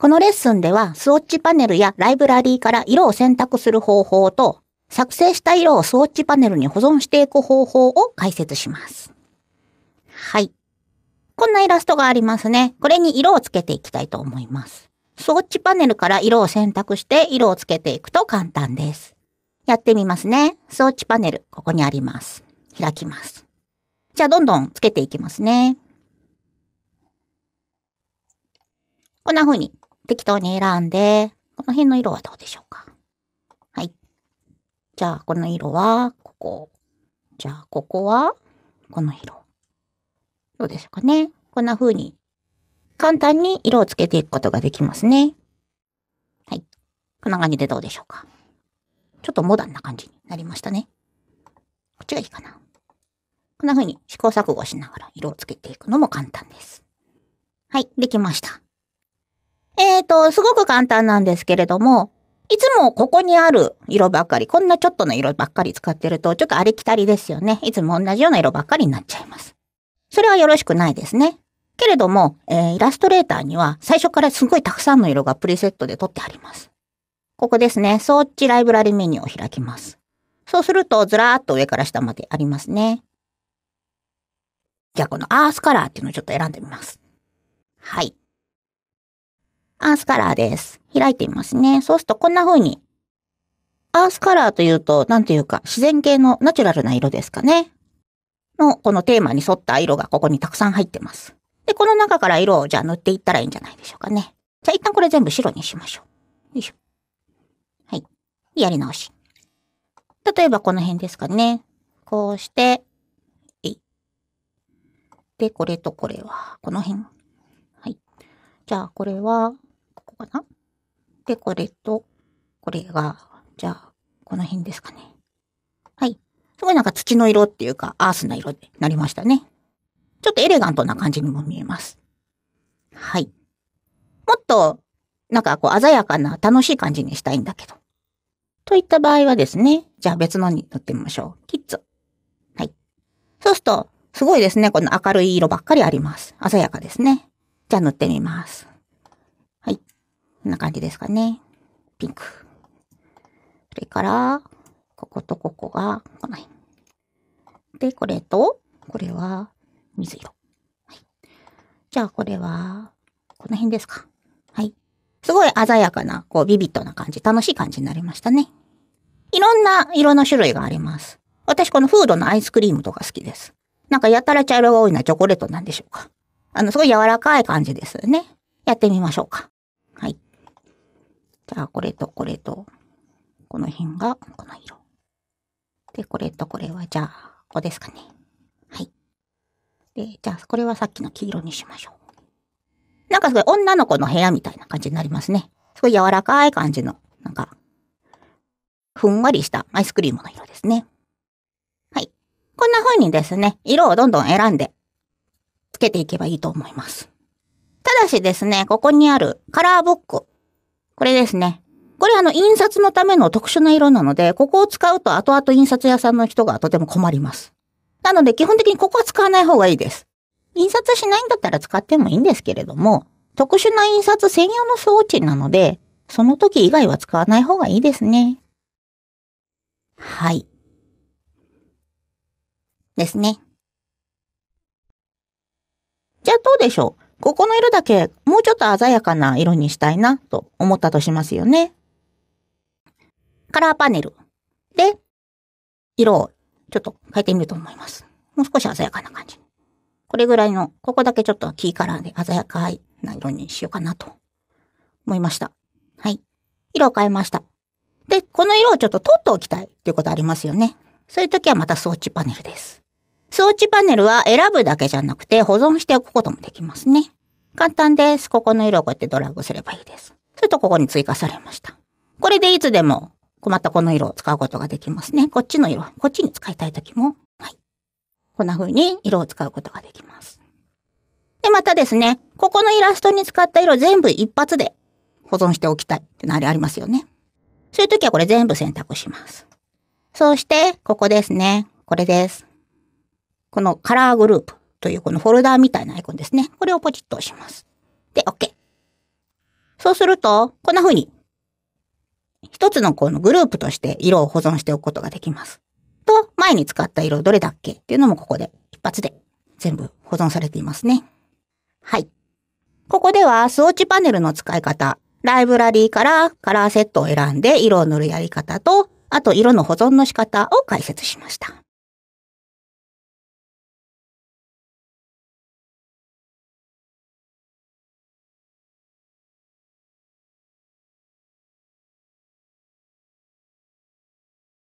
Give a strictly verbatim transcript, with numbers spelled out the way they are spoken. このレッスンではスウォッチパネルやライブラリーから色を選択する方法と、作成した色をスウォッチパネルに保存していく方法を解説します。はい。こんなイラストがありますね。これに色をつけていきたいと思います。スウォッチパネルから色を選択して色をつけていくと簡単です。やってみますね。スウォッチパネル、ここにあります。開きます。じゃあどんどんつけていきますね。こんな風に適当に選んで、この辺の色はどうでしょうか。はい。じゃあこの色はここ。じゃあここはこの色。どうでしょうかね。こんな風に簡単に色をつけていくことができますね。はい。こんな感じでどうでしょうか。ちょっとモダンな感じになりましたね。こっちがいいかな。こんな風に試行錯誤しながら色をつけていくのも簡単です。はい、できました。えーと、すごく簡単なんですけれども、いつもここにある色ばっかり、こんなちょっとの色ばっかり使ってると、ちょっとありきたりですよね。いつも同じような色ばっかりになっちゃいます。それはよろしくないですね。けれども、えー、イラストレーターには最初からすごいたくさんの色がプリセットで取ってあります。ここですね、スウォッチライブラリメニューを開きます。そうすると、ずらーっと上から下までありますね。じゃあこのアースカラーっていうのをちょっと選んでみます。はい。アースカラーです。開いてみますね。そうするとこんな風に。アースカラーというと、なんというか自然系のナチュラルな色ですかね。の、このテーマに沿った色がここにたくさん入ってます。で、この中から色をじゃあ塗っていったらいいんじゃないでしょうかね。じゃあ一旦これ全部白にしましょう。よいしょ。はい。やり直し。例えばこの辺ですかね。こうして、で、これとこれは、この辺。はい。じゃあ、これは、ここかな？で、これと、これが、じゃあ、この辺ですかね。はい。すごいなんか土の色っていうか、アースな色になりましたね。ちょっとエレガントな感じにも見えます。はい。もっと、なんかこう、鮮やかな、楽しい感じにしたいんだけど。といった場合はですね、じゃあ別のに塗ってみましょう。キッズ。はい。そうすると、すごいですね。この明るい色ばっかりあります。鮮やかですね。じゃあ塗ってみます。はい。こんな感じですかね。ピンク。それから、こことここが、この辺。で、これと、これは、水色。はい。じゃあ、これは、この辺ですか。はい。すごい鮮やかな、こう、ビビッドな感じ、楽しい感じになりましたね。いろんな色の種類があります。私、このフードのアイスクリームとか好きです。なんかやたら茶色が多いのはチョコレートなんでしょうか。あの、すごい柔らかい感じですよね。やってみましょうか。はい。じゃあ、これとこれと、この辺がこの色。で、これとこれは、じゃあ、ここですかね。はい。で、じゃあ、これはさっきの黄色にしましょう。なんかすごい女の子の部屋みたいな感じになりますね。すごい柔らかい感じの、なんか、ふんわりしたアイスクリームの色ですね。こんな風にですね、色をどんどん選んで、つけていけばいいと思います。ただしですね、ここにあるカラーブック。これですね。これあの、印刷のための特殊な色なので、ここを使うと後々印刷屋さんの人がとても困ります。なので基本的にここは使わない方がいいです。印刷しないんだったら使ってもいいんですけれども、特殊な印刷専用の装置なので、その時以外は使わない方がいいですね。はい。ですね。じゃあどうでしょう。ここの色だけもうちょっと鮮やかな色にしたいなと思ったとしますよね。カラーパネルで色をちょっと変えてみると思います。もう少し鮮やかな感じ。これぐらいの、ここだけちょっとキーカラーで鮮やかな色にしようかなと思いました。はい。色を変えました。で、この色をちょっと取っておきたいっていうことありますよね。そういう時はまたスウォッチパネルです。スウォッチパネルは選ぶだけじゃなくて保存しておくこともできますね。簡単です。ここの色をこうやってドラッグすればいいです。それとここに追加されました。これでいつでも困ったこの色を使うことができますね。こっちの色、こっちに使いたい時も、はい。こんな風に色を使うことができます。で、またですね、ここのイラストに使った色全部一発で保存しておきたいってのあれありますよね。そういう時はこれ全部選択します。そして、ここですね。これです。このカラーグループというこのフォルダーみたいなアイコンですね。これをポチッと押します。で、OK。そうすると、こんな風に、一つのこのグループとして色を保存しておくことができます。と、前に使った色どれだっけっていうのもここで一発で全部保存されていますね。はい。ここではスウォッチパネルの使い方、ライブラリーからカラーセットを選んで色を塗るやり方と、あと色の保存の仕方を解説しました。